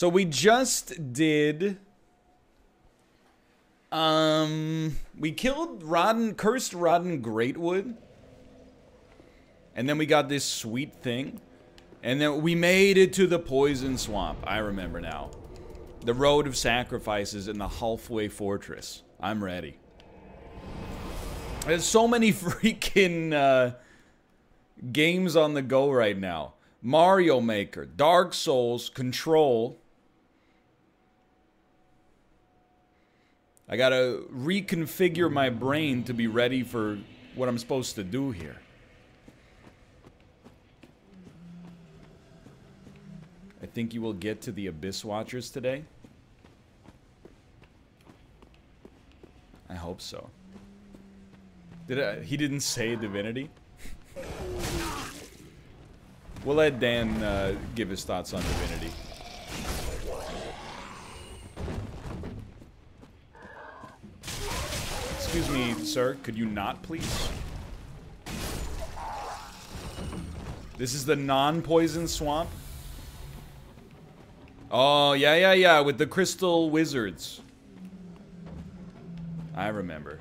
So we just did... we killed Rodden Greatwood. And then we got this sweet thing. And then we made it to the poison swamp. I remember now. The road of sacrifices in the halfway fortress. I'm ready. There's so many freaking games on the go right now. Mario Maker, Dark Souls, Control. I gotta reconfigure my brain to be ready for what I'm supposed to do here. I think you will get to the Abyss Watchers today. I hope so. He didn't say divinity? We'll let Dan give his thoughts on divinity. Excuse me, sir. Could you not, please? This is the non-poison swamp? Oh, yeah, yeah, yeah. With the crystal wizards. I remember.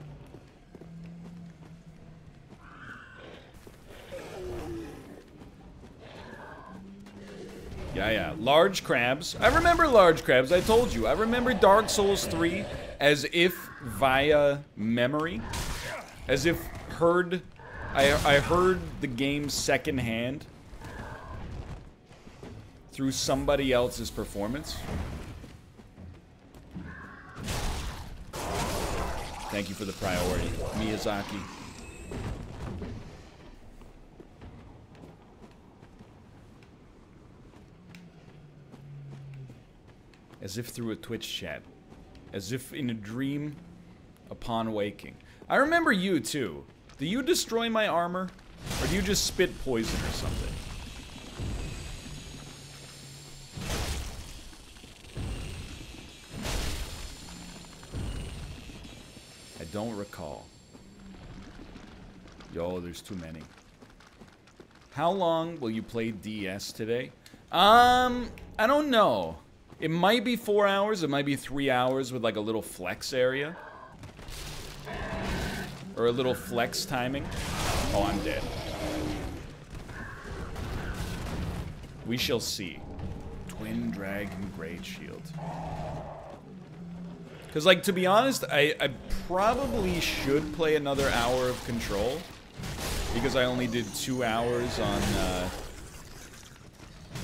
Yeah, yeah. Large crabs. I remember large crabs. I told you. I remember Dark Souls 3 as if via memory. As if I heard the game secondhand through somebody else's performance. Thank you for the priority, Miyazaki. As if through a Twitch chat. As if in a dream upon waking. I remember you, too. Do you destroy my armor? Or do you just spit poison or something? I don't recall. Yo, there's too many. How long will you play DS today? I don't know. It might be 4 hours, it might be 3 hours with like a little flex area. Or a little flex timing. Oh, I'm dead. We shall see. Twin Dragon Great Shield. Because like, to be honest, I probably should play another hour of Control. Because I only did 2 hours on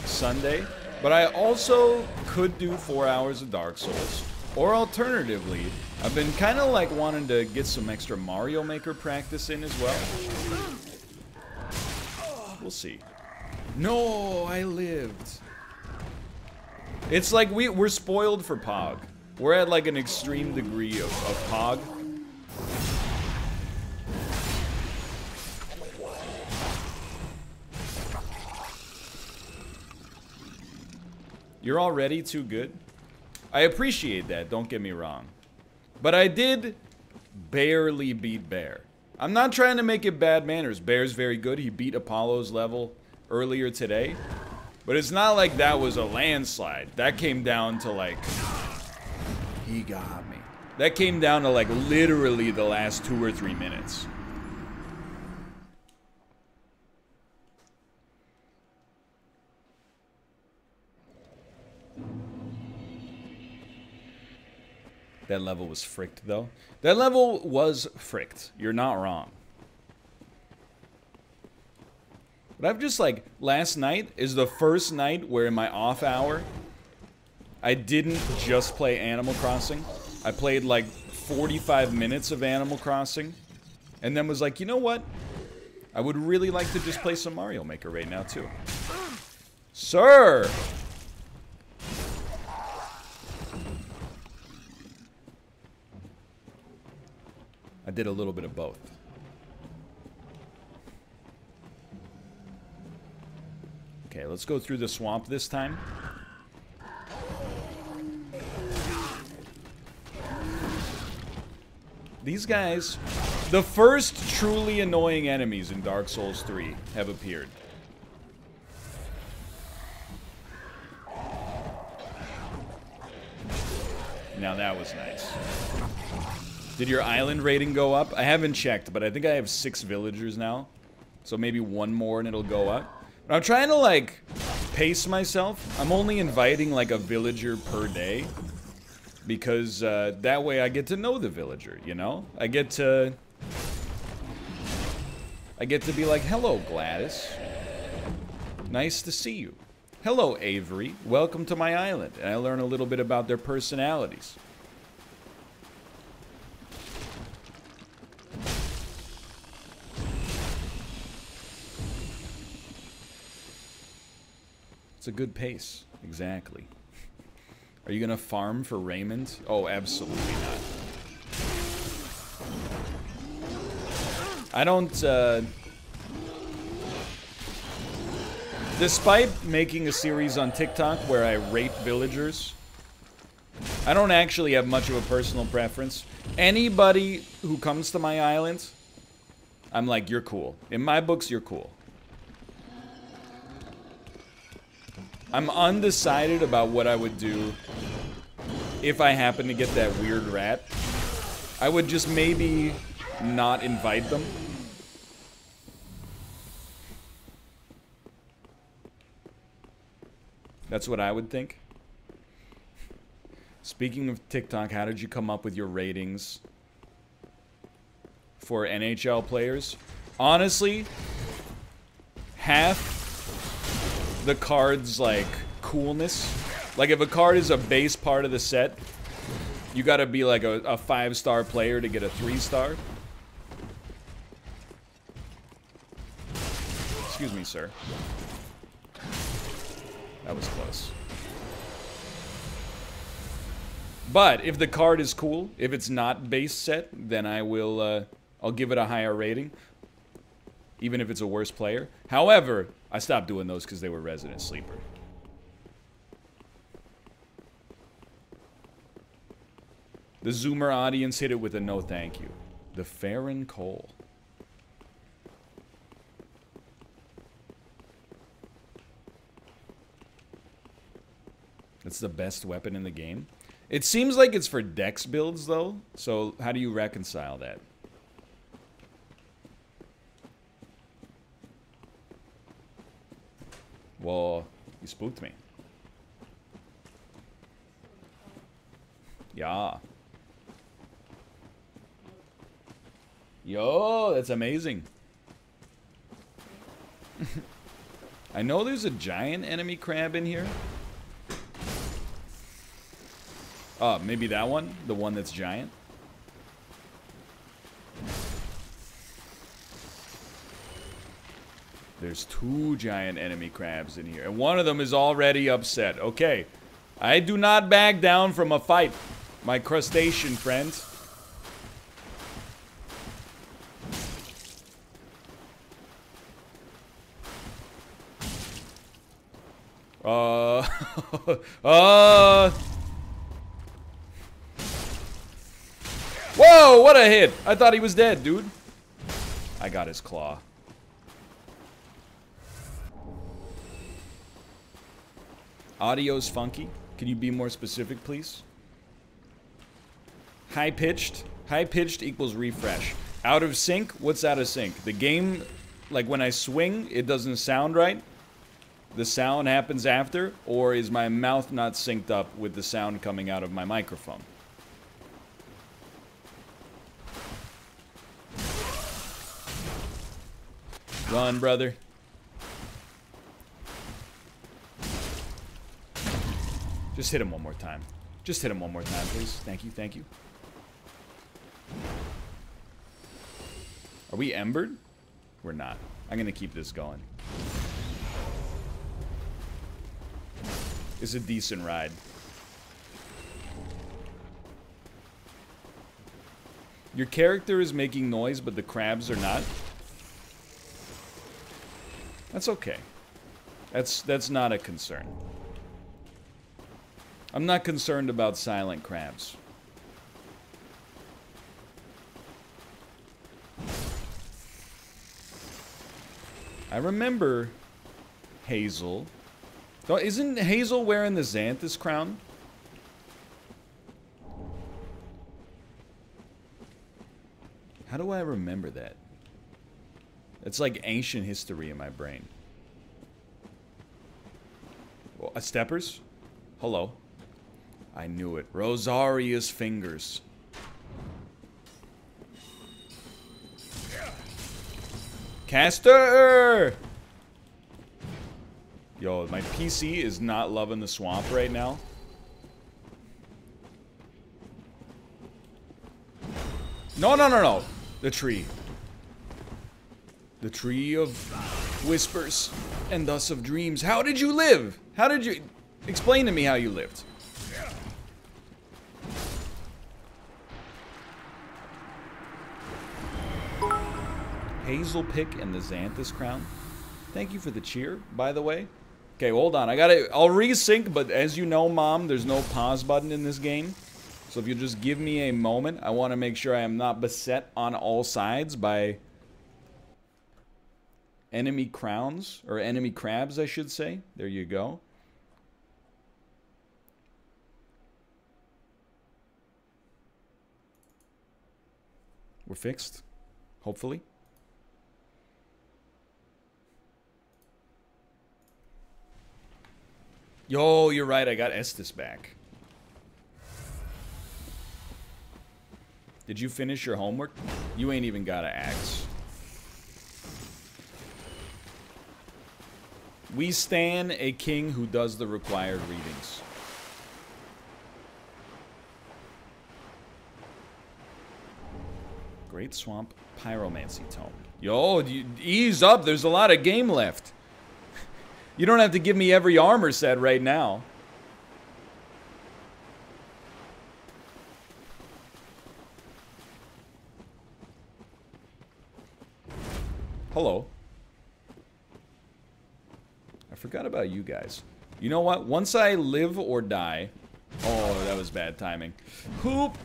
Sunday. But I also could do 4 hours of Dark Souls. Or alternatively, I've been kind of like wanting to get some extra Mario Maker practice in as well. We'll see. No, I lived. It's like we're spoiled for Pog. We're at like an extreme degree of Pog. You're already too good. I appreciate that, don't get me wrong. But I did barely beat Bear. I'm not trying to make it bad manners. Bear's very good. He beat Apollo's level earlier today. But it's not like that was a landslide. That came down to like... He got me. That came down to like literally the last 2 or 3 minutes. That level was fricked, though. That level was fricked. You're not wrong. But I've just, like, last night is the first night where in my off hour, I didn't just play Animal Crossing. I played, like, 45 minutes of Animal Crossing. And then was like, you know what? I would really like to just play some Mario Maker right now, too. Sir! I did a little bit of both. Okay, let's go through the swamp this time. These guys, the first truly annoying enemies in Dark Souls 3 have appeared. Now that was nice. Did your island rating go up? I haven't checked, but I think I have 6 villagers now. So maybe 1 more and it'll go up. But I'm trying to, like, pace myself. I'm only inviting, like, a villager per day. Because that way I get to know the villager, you know? I get to be like, hello, Gladys. Nice to see you. Hello, Avery. Welcome to my island. And I learn a little bit about their personalities. It's a good pace. Exactly. Are you gonna farm for Raymond? Oh, absolutely not. I don't, despite making a series on TikTok where I rape villagers, I don't actually have much of a personal preference. Anybody who comes to my island, I'm like, you're cool. In my books, you're cool. I'm undecided about what I would do if I happen to get that weird rat. I would just maybe not invite them. That's what I would think. Speaking of TikTok, how did you come up with your ratings for NHL players? Honestly, half the card's, like, coolness. Like, if a card is a base part of the set, you gotta be, like, a 5-star player to get a 3-star. Excuse me, sir. That was close. But if the card is cool, if it's not base set, then I will, I'll give it a higher rating. Even if it's a worse player. However, I stopped doing those because they were resident sleeper. The Zoomer audience hit it with a no thank you. The Farron Coal. That's the best weapon in the game. It seems like it's for dex builds, though. So how do you reconcile that? Well, you spooked me. Yeah. Yo, that's amazing. I know there's a giant enemy crab in here. Oh, maybe that one? The one that's giant? There's 2 giant enemy crabs in here. And one of them is already upset. Okay. I do not back down from a fight, my crustacean friends. Whoa, what a hit. I thought he was dead, dude. I got his claw. Audio's funky. Can you be more specific, please? High-pitched. High-pitched equals refresh. Out of sync? What's out of sync? The game, like when I swing, it doesn't sound right. The sound happens after, or is my mouth not synced up with the sound coming out of my microphone? Run, brother. Just hit him one more time. Just hit him one more time, please. Thank you, thank you. Are we embered? We're not. I'm gonna keep this going. It's a decent ride. Your character is making noise, but the crabs are not. That's okay. That's not a concern. I'm not concerned about silent crabs. I remember Hazel. Isn't Hazel wearing the Xanthus crown? How do I remember that? It's like ancient history in my brain. Well, steppers? Hello. I knew it. Rosaria's fingers. Caster! Yo, my PC is not loving the swamp right now. No, no, no, no. The tree. The tree of whispers and thus of dreams. How did you live? How did you... Explain to me how you lived. Hazel pick and the Xanthus crown. Thank you for the cheer, by the way. Okay, hold on. I'll resync, but as you know, Mom, there's no pause button in this game. So if you'll just give me a moment, I want to make sure I am not beset on all sides by enemy crowns, or enemy crabs, I should say. There you go. We're fixed, hopefully. Yo, you're right, I got Estus back. Did you finish your homework? You ain't even got an axe. We stan a king who does the required readings. Great swamp pyromancy tome. Yo, ease up. There's a lot of game left. You don't have to give me every armor set right now. Hello. I forgot about you guys. You know what? Once I live or die... Oh, that was bad timing. Hoop!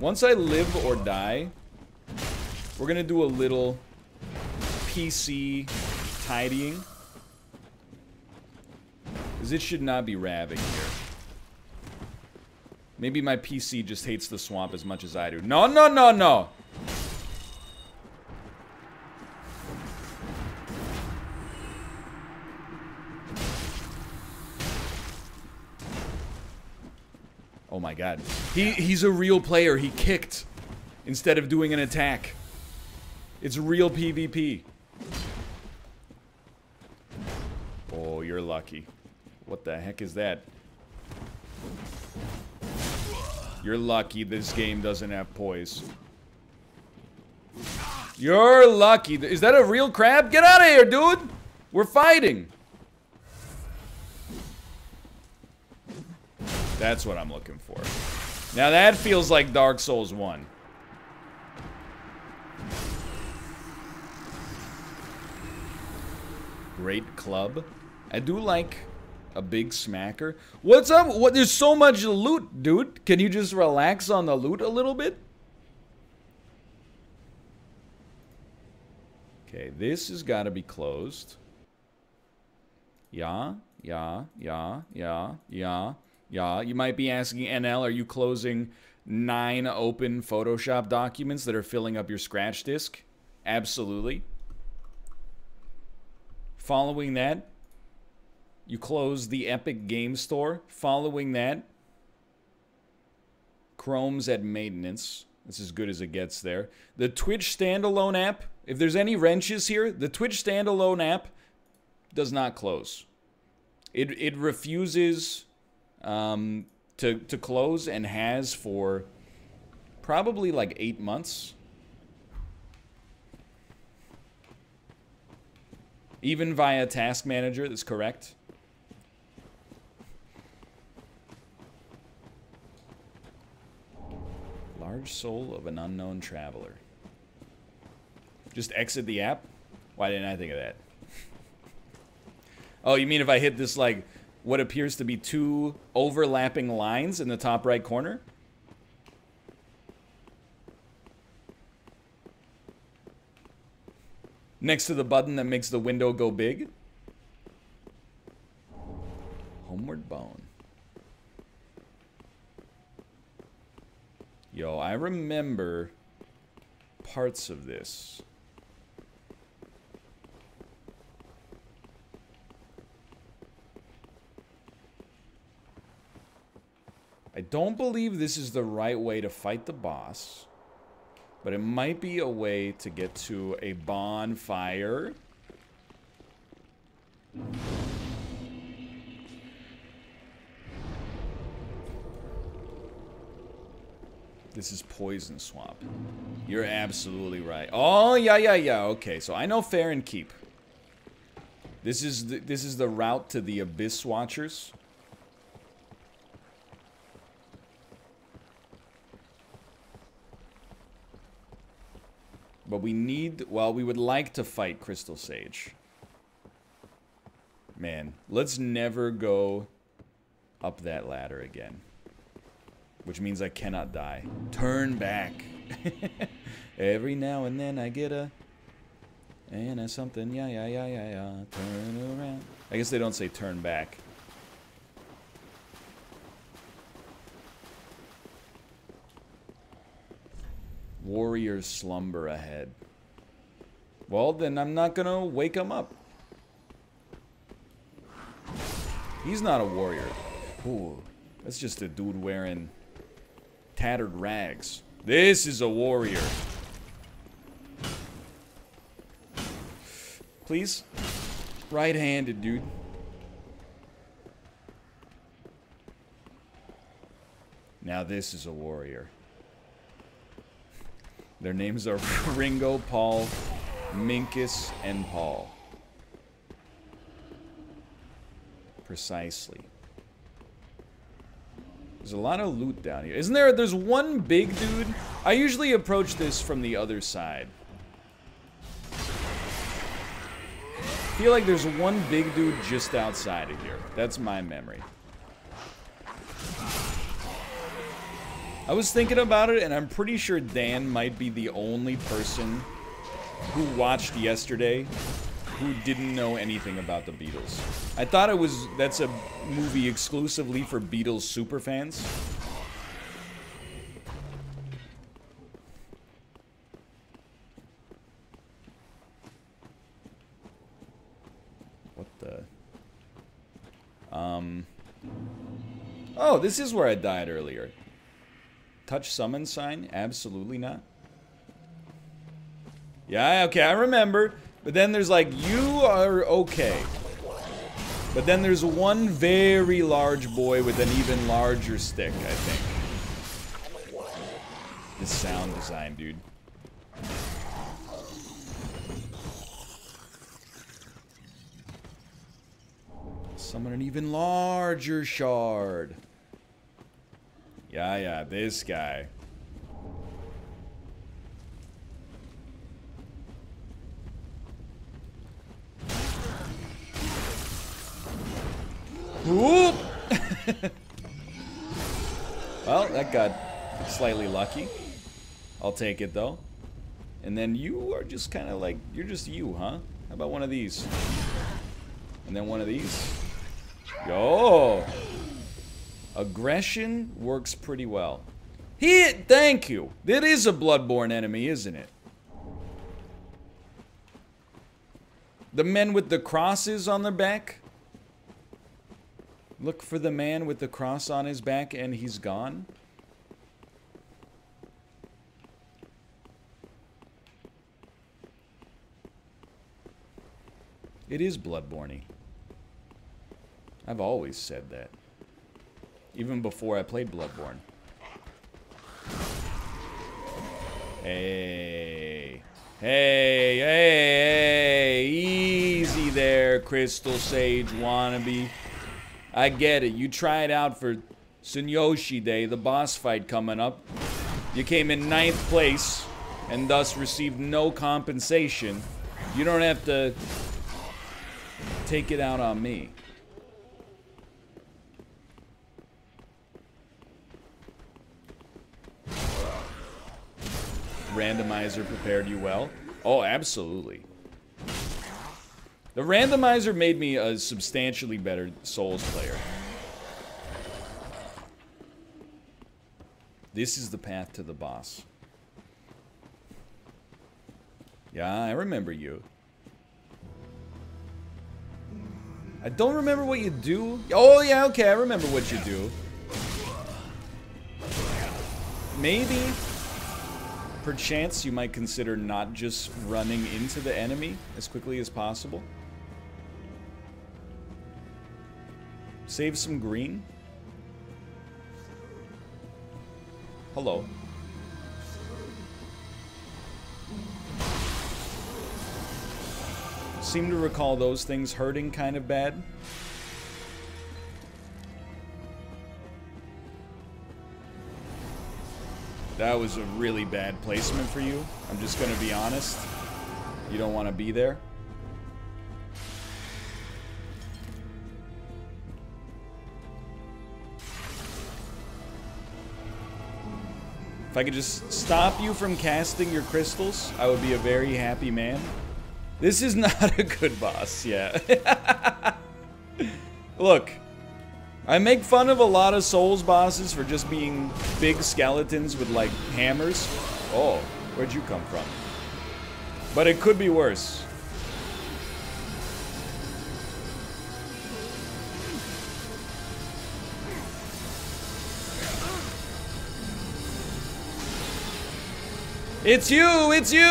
Once I live or die, we're gonna do a little PC tidying. Because it should not be raving here. Maybe my PC just hates the swamp as much as I do. No, no, no, no! Oh my god. He's a real player. He kicked instead of doing an attack. It's real PvP. Oh, you're lucky. What the heck is that? You're lucky this game doesn't have poise. You're lucky. Is that a real crab? Get out of here, dude! We're fighting! That's what I'm looking for. Now that feels like Dark Souls 1. Great club. I do like a big smacker. What's up? What? There's so much loot, dude. Can you just relax on the loot a little bit? Okay, this has got to be closed. Yeah, yeah, yeah, yeah, yeah. Yeah, you might be asking, NL, are you closing 9 open Photoshop documents that are filling up your scratch disk? Absolutely. Following that, you close the Epic Game Store. Following that, Chrome's at maintenance. That's as good as it gets there. The Twitch standalone app, if there's any wrenches here, the Twitch standalone app does not close. It refuses... to close, and has for probably like 8 months. Even via task manager, that's correct. Large soul of an unknown traveler. Just exit the app? Why didn't I think of that? Oh, you mean if I hit this like... what appears to be 2 overlapping lines in the top right corner. Next to the button that makes the window go big. Homeward Bone. Yo, I remember parts of this. I don't believe this is the right way to fight the boss, but it might be a way to get to a bonfire. This is Poison Swamp. You're absolutely right. Oh, yeah. Okay, so I know Farron Keep. This is the route to the Abyss Watchers. But we need... Well, we would like to fight Crystal Sage. Man, let's never go up that ladder again. Which means I cannot die. Turn back. Every now and then I get a... And a something. Yeah. Turn around. I guess they don't say turn back. Warriors slumber ahead. Well, then I'm not gonna wake him up. He's not a warrior. Ooh, that's just a dude wearing tattered rags. This is a warrior. Please? Right-handed, dude. Now this is a warrior. Their names are Ringo, Paul, Minkus, and Paul. Precisely. There's a lot of loot down here. Isn't there? There's one big dude. I usually approach this from the other side. I feel like there's one big dude just outside of here. That's my memory. I was thinking about it, and I'm pretty sure Dan might be the only person who watched yesterday who didn't know anything about the Beatles. I thought it was... That's a movie exclusively for Beatles superfans. What the... Oh, this is where I died earlier. Touch summon sign? Absolutely not. Yeah, okay, I remember. But then there's like, you are okay. But then there's one very large boy with an even larger stick, I think. This sound design, dude. Summon an even larger shard. Yeah, this guy. Whoop! Well, that got slightly lucky. I'll take it, though. And then you are just kind of like... You're just you, huh? How about one of these? And then one of these. Yo! Aggression works pretty well. Thank you! That is a Bloodborne enemy, isn't it? The men with the crosses on their back? Look for the man with the cross on his back and he's gone? It is Bloodborne-y. I've always said that. Even before I played Bloodborne. Hey. Easy there, Crystal Sage wannabe. I get it. You tried out for Tsunyoshi Day, the boss fight coming up. You came in 9th place and thus received no compensation. You don't have to take it out on me. Randomizer prepared you well? Oh, absolutely. The randomizer made me a substantially better Souls player. This is the path to the boss. Yeah, I remember you. I don't remember what you do. Oh, yeah, okay, I remember what you do. Maybe, perchance, you might consider not just running into the enemy as quickly as possible. Save some green. Hello. Seem to recall those things hurting kind of bad. That was a really bad placement for you. I'm just gonna be honest. You don't want to be there. If I could just stop you from casting your crystals, I would be a very happy man. This is not a good boss, yeah. Look, I make fun of a lot of Souls bosses for just being big skeletons with, like, hammers. Oh, where'd you come from? But it could be worse. It's you! It's you!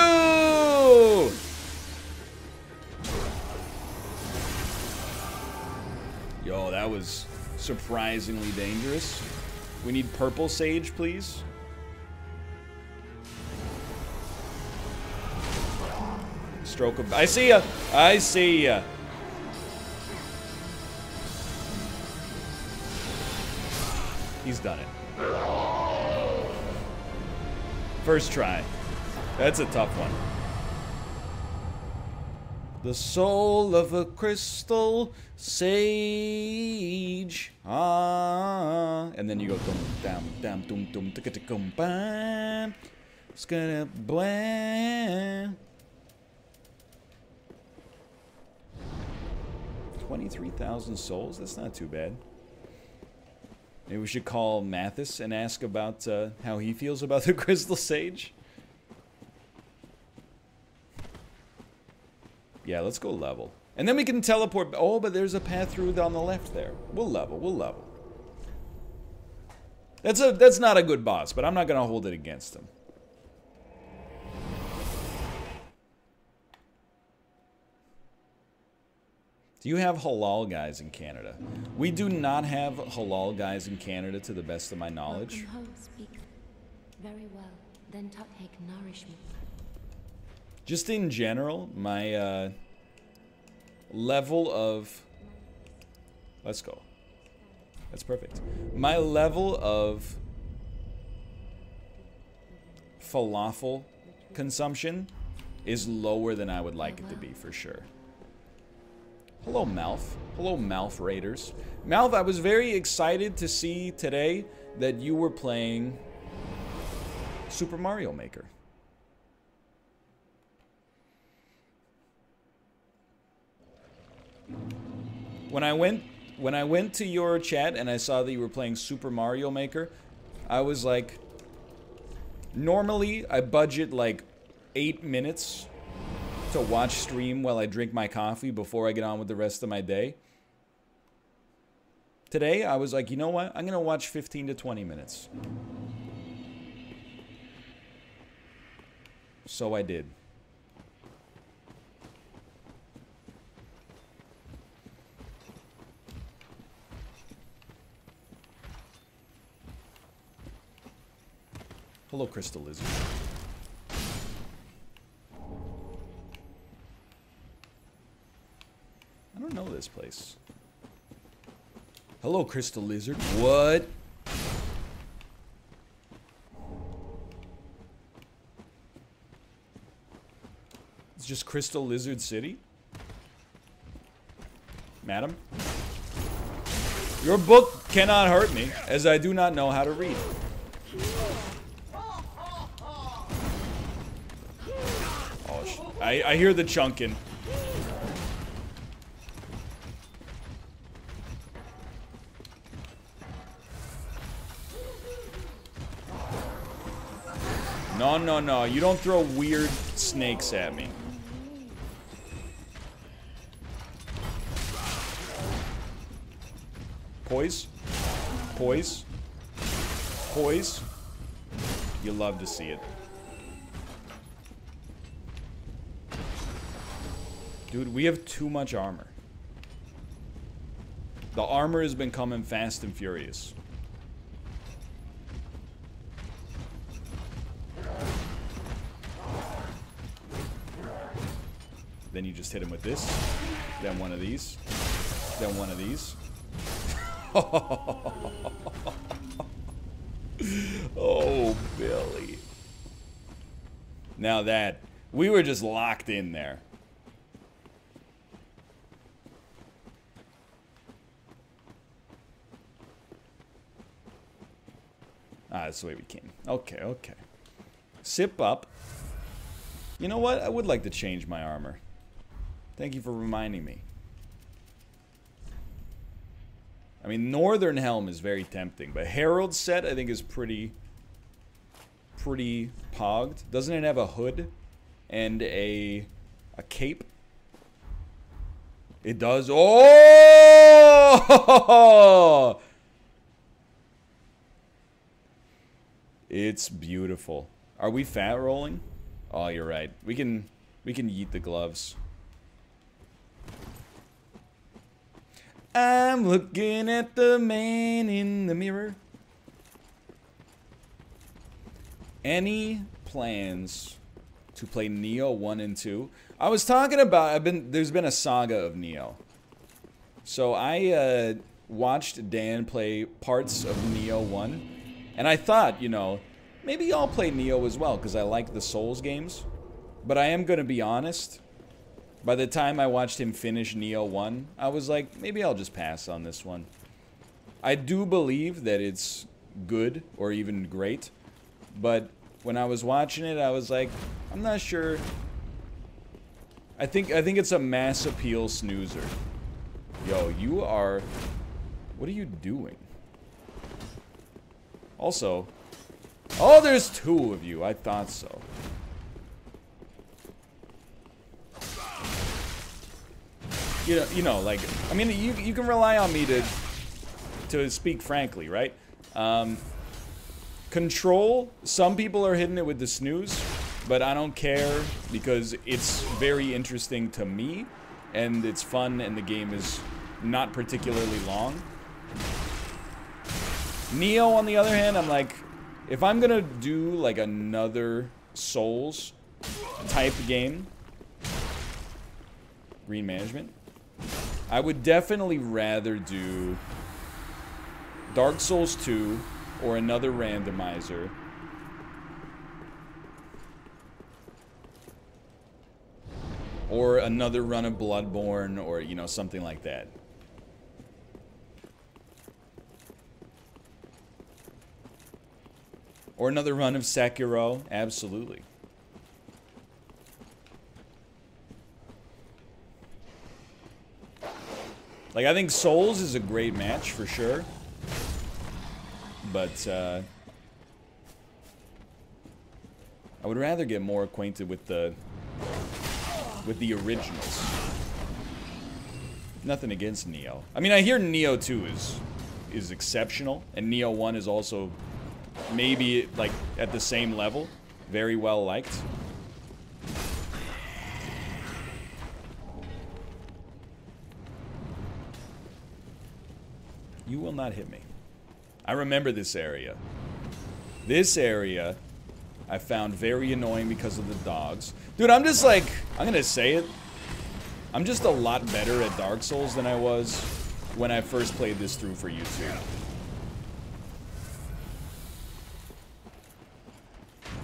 Yo, that was surprisingly dangerous. We need purple sage, please. Stroke of... I see ya! I see ya! He's done it. First try. That's a tough one. The soul of a crystal sage. Ah. And then you go dum dum dum dum dum dum. It's gonna blend. 23,000 souls? That's not too bad. Maybe we should call Mathis and ask about how he feels about the crystal sage. Yeah, let's go level. And then we can teleport. Oh, but there's a path through on the left there. We'll level, we'll level. That's not a good boss, but I'm not gonna hold it against him. Do you have halal guys in Canada? We do not have halal guys in Canada, to the best of my knowledge. Welcome home, speak very well. Then take nourishment. Just in general, my level of... Let's go. That's perfect. My level of falafel consumption is lower than I would like it to be, for sure. Hello, Malf. Hello, Malf Raiders. Malf, I was very excited to see today that you were playing Super Mario Maker. When I went to your chat and I saw that you were playing Super Mario Maker, I was like, normally I budget like 8 minutes to watch stream while I drink my coffee before I get on with the rest of my day. Today I was like, you know what? I'm gonna watch 15 to 20 minutes. So I did. Hello, Crystal Lizard. I don't know this place. Hello, Crystal Lizard. What? It's just Crystal Lizard City? Madam? Your book cannot hurt me, as I do not know how to read. I hear the chunking. No, no, no. You don't throw weird snakes at me. Poise. Poise. Poise. You love to see it. Dude, we have too much armor. The armor has been coming fast and furious. Then you just hit him with this. Then one of these. Then one of these. Oh, Billy. Now that, we were just locked in there. Ah, that's the way we came. Okay, okay. Sip up. You know what? I would like to change my armor. Thank you for reminding me. I mean, Northern Helm is very tempting, but Herald set I think is pretty pogged. Doesn't it have a hood and a cape? It does. Oh! It's beautiful. Are we fat rolling? Oh, you're right. We can yeet the gloves. I'm looking at the man in the mirror. Any plans to play Nioh 1 and 2? I was talking about, there's been a saga of Nioh. So I watched Dan play parts of Nioh 1. And I thought, you know, maybe I'll play Nioh as well, because I like the Souls games. But I am going to be honest. By the time I watched him finish Nioh 1, I was like, maybe I'll just pass on this one. I do believe that it's good, or even great. But when I was watching it, I was like, I'm not sure. I think it's a mass appeal snoozer. Yo, you are... What are you doing? Also, oh, there's two of you. I thought so. You know, like, I mean, you can rely on me to speak frankly, right? Control. Some people are hitting it with the snooze, but I don't care because it's very interesting to me, and it's fun, and the game is not particularly long. Nioh, on the other hand, I'm like, if I'm gonna do like another Souls type game, green management, I would definitely rather do Dark Souls 2 or another randomizer. Or another run of Bloodborne, or, you know, something like that. Or another run of Sekiro, absolutely. Like, I think Souls is a great match, for sure. But, I would rather get more acquainted with the originals. Nothing against Nioh. I mean, I hear Nioh 2 is exceptional, and Nioh 1 is also... maybe, like, at the same level. Very well liked. You will not hit me. I remember this area. This area I found very annoying because of the dogs. Dude, I'm just like, I'm gonna say it. I'm just a lot better at Dark Souls than I was when I first played this through for YouTube.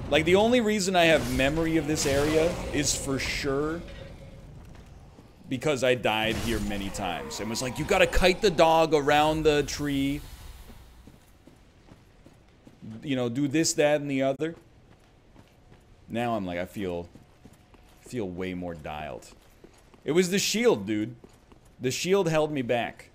Like, the only reason I have memory of this area is for sure because I died here many times. It was like, you gotta kite the dog around the tree. You know, do this, that, and the other. Now I'm like, I feel way more dialed. It was the shield, dude. The shield held me back.